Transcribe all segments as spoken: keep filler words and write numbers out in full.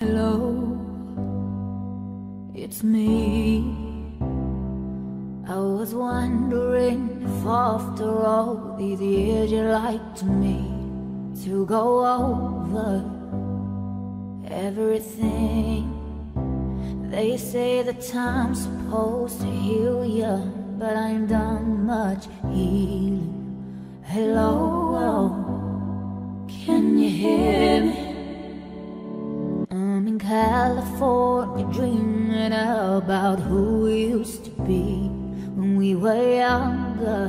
Hello, it's me. I was wondering if after all these years you liked me, to go over everything. They say that time's supposed to heal ya, but I ain't done much healing. Hello, can you hear me? I'm in California dreaming about who we used to be when we were younger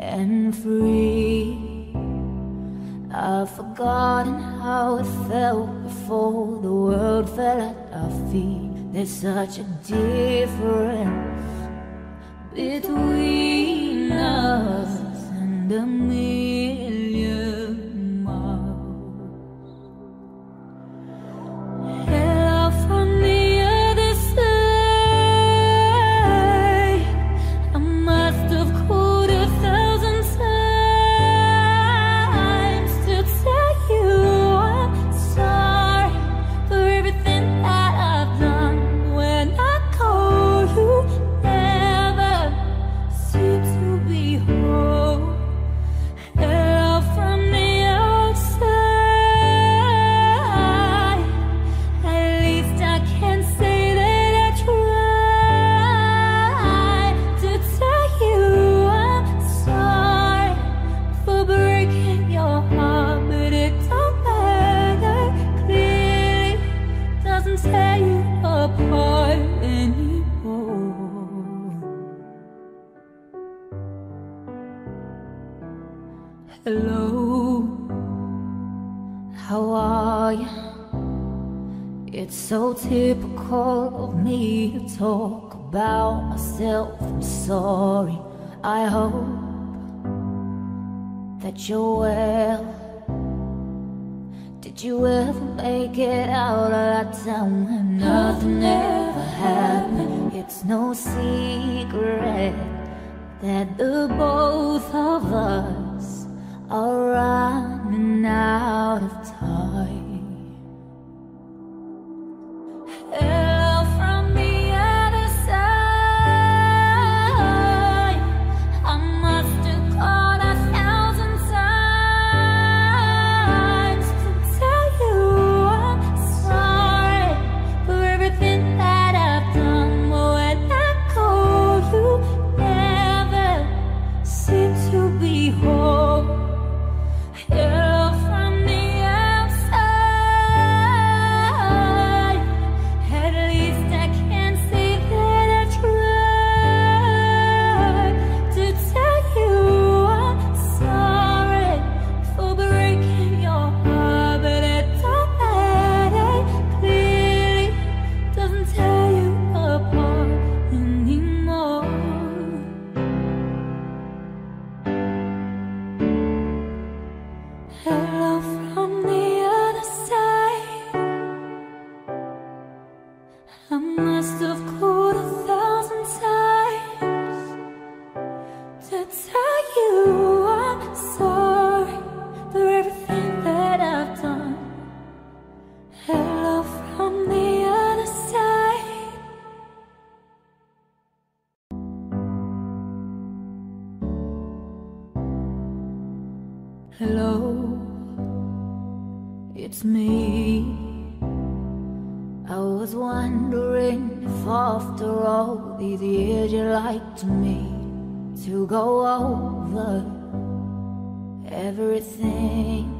and free. I've forgotten how it felt before the world fell at our feet. There's such a difference between us and a million miles. Hello from the other side. I must have called a thousand times to tell you I'm sorry for everything that I've done. When I call you, tear you apart anymore. Hello, how are you? It's so typical of me to talk about myself. I'm sorry. I hope that you're well. Did you ever make it out of that town when nothing ever happened? It's no secret that the both of us are running out of time. Hello from the other side. I must have called a thousand times to tell you I'm sorry for everything that I've done. Hello from the other side. Hello, it's me. I was wondering if after all these years you liked me, to go over everything.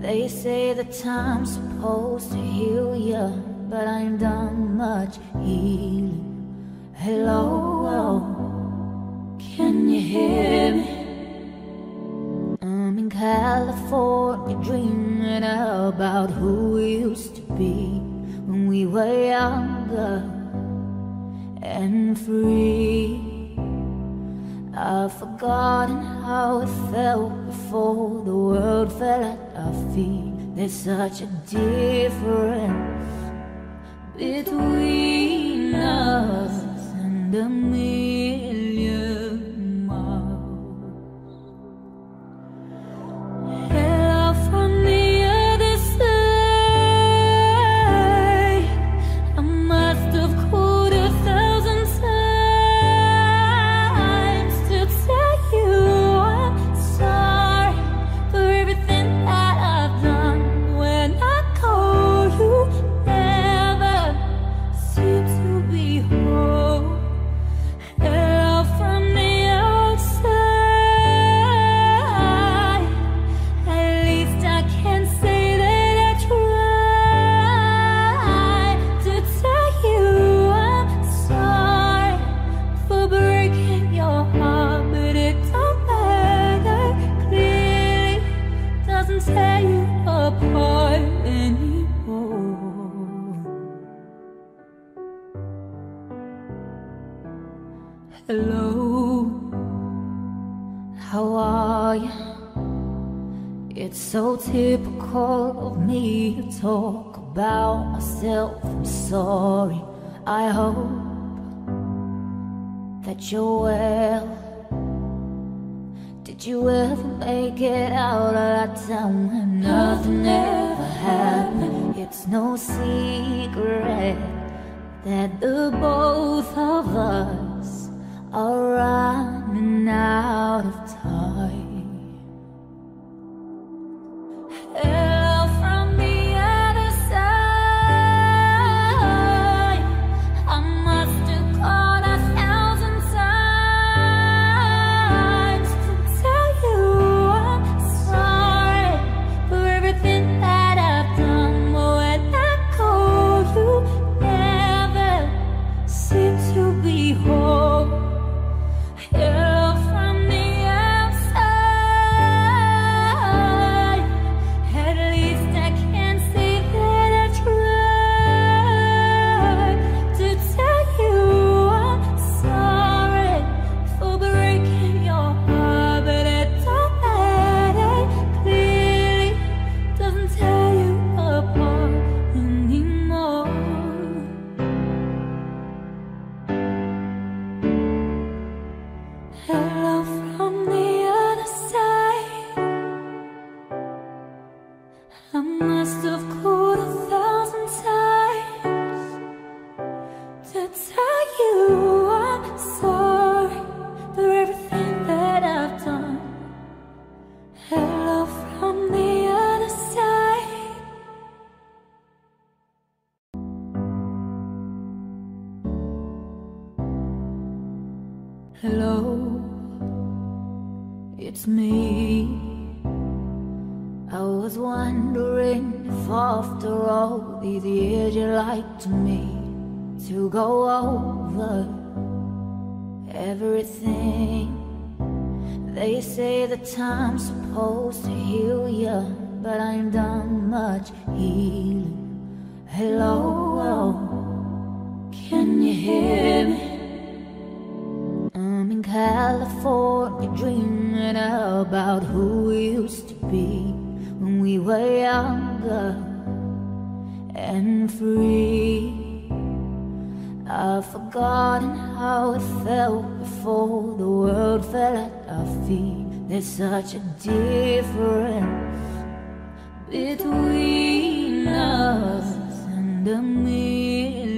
They say that time's supposed to heal ya, but I ain't done much healing. Hello, can you hear me? I'm in California dreaming about who we used to be when we were younger and free. I've forgotten how it felt before the world fell at our feet. There's such a difference between us and a million. Hello from the other side. lie. It's so typical of me to talk about myself. I'm sorry. I hope that you're well. Did you ever make it out of that town when nothing ever happened? It's no secret that the both of us are running out of time. I'm supposed to heal ya, but I ain't done much healing. Hello, can you hear me? I'm in California dreaming about who we used to be when we were younger and free. I've forgotten how it felt before the world fell at our feet. There's such a difference between us and a million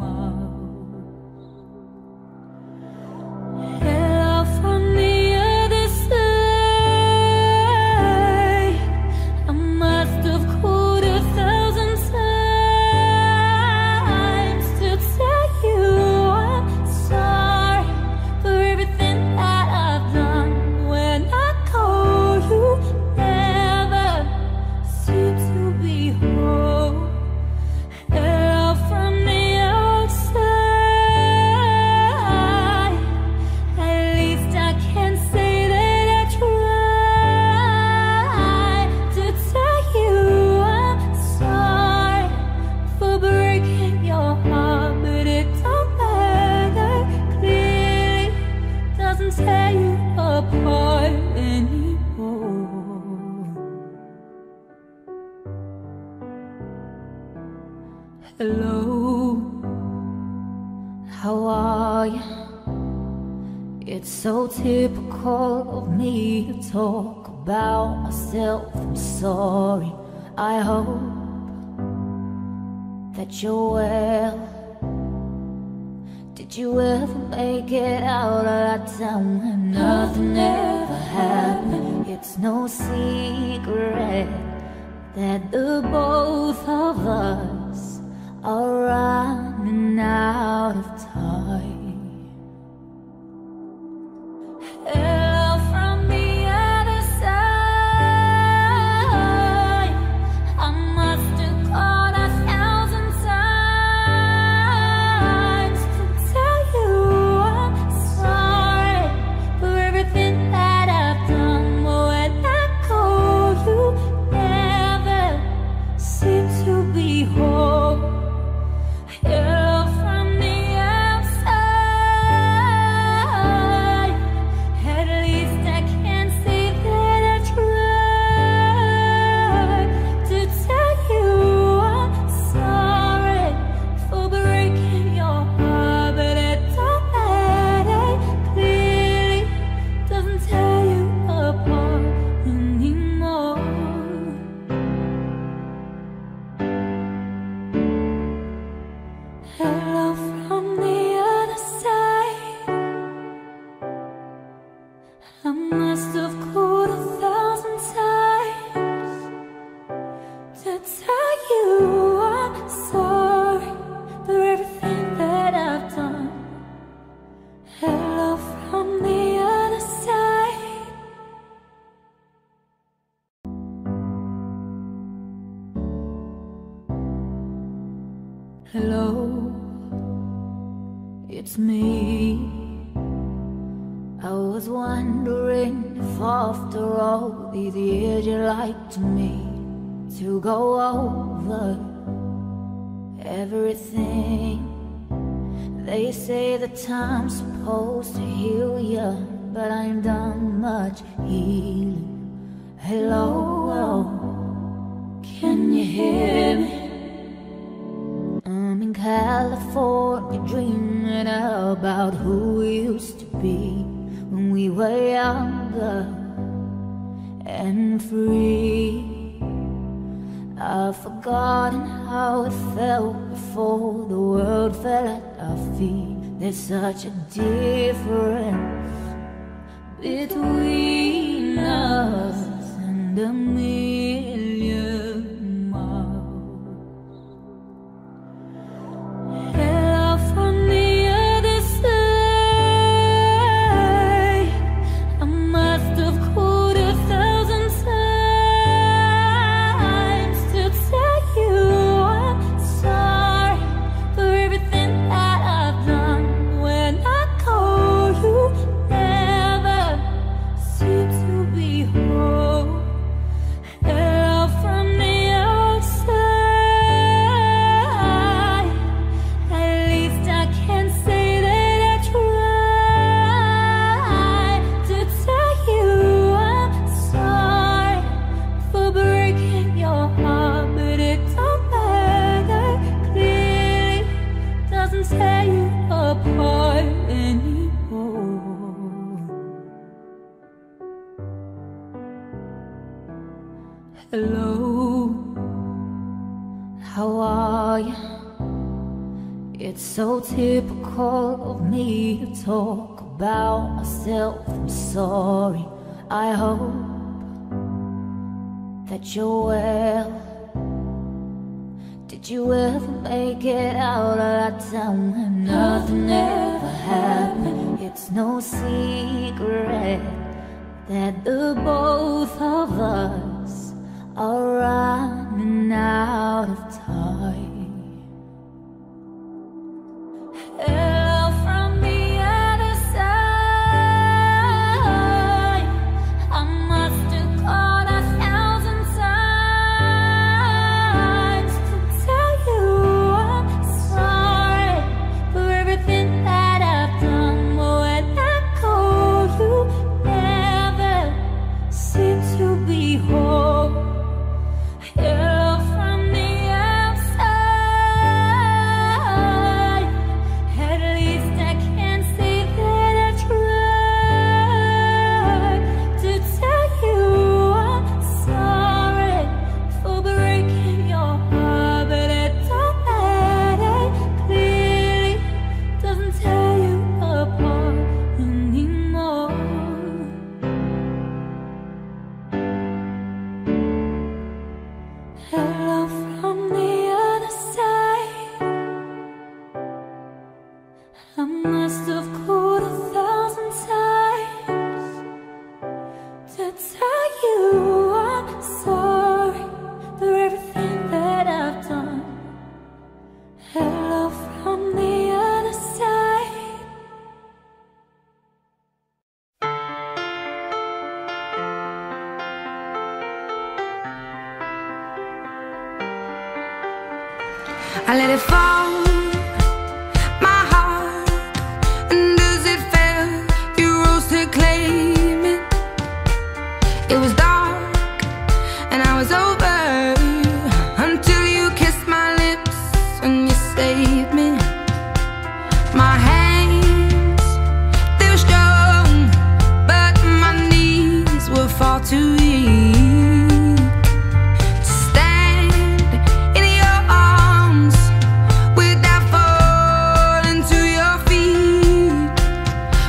miles. Hello from the other side. I must have called a thousand times to tell you I'm sorry for everything that I've done. Hello, how are you? It's so typical of me to talk about myself. I'm sorry. I hope that you're well. Did you ever make it out of that town when nothing ever happened? It's no secret that the both of us are running out of time. Hello from the I'm supposed to heal you, but I ain't done much healing. Hello, oh, can you hear me? I'm in California dreaming about who we used to be when we were younger and free. I've forgotten how it felt before the world fell at our feet. There's such a difference between us and a million miles. Hello from the other side. I must have called a thousand times to tell you I'm sorry for everything that I've done. Hello, how are you? It's so typical of me to talk about myself. I'm sorry, I hope that you're well. Did you ever make it out of that town when nothing ever happened? It's no secret that the both of us are running out of time.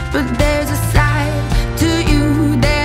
But there's a side to you that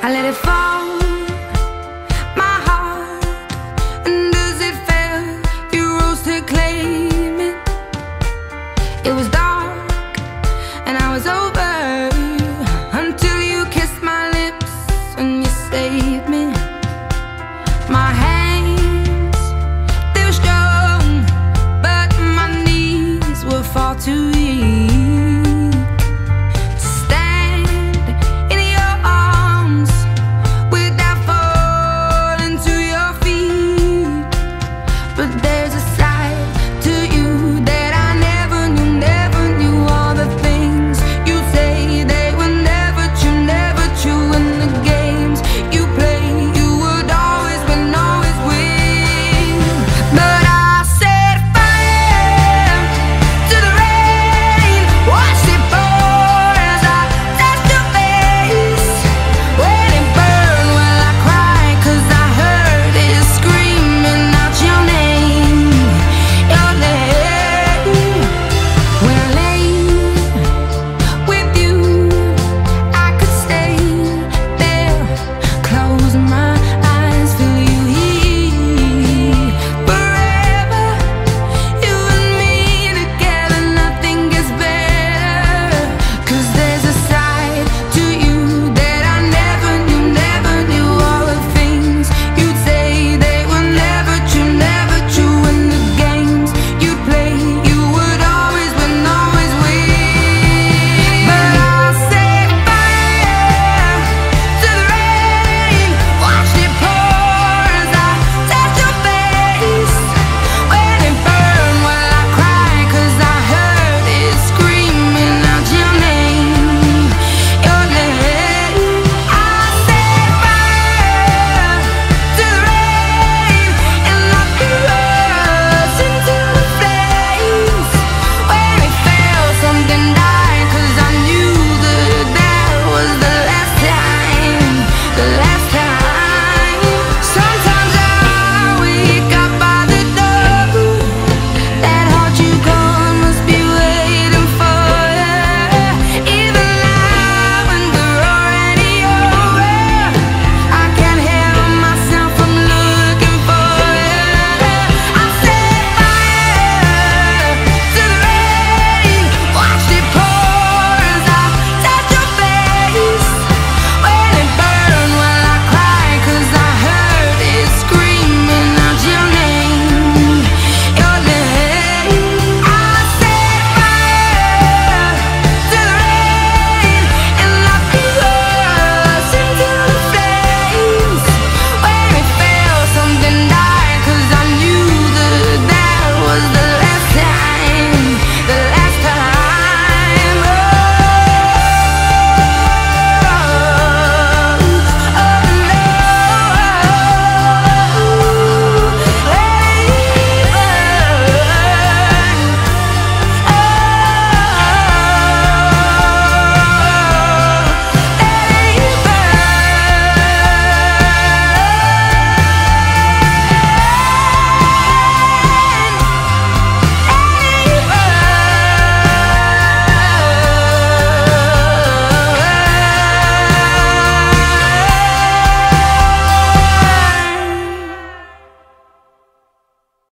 I let it fall, my heart. And as it fell, you rose to claim it. It was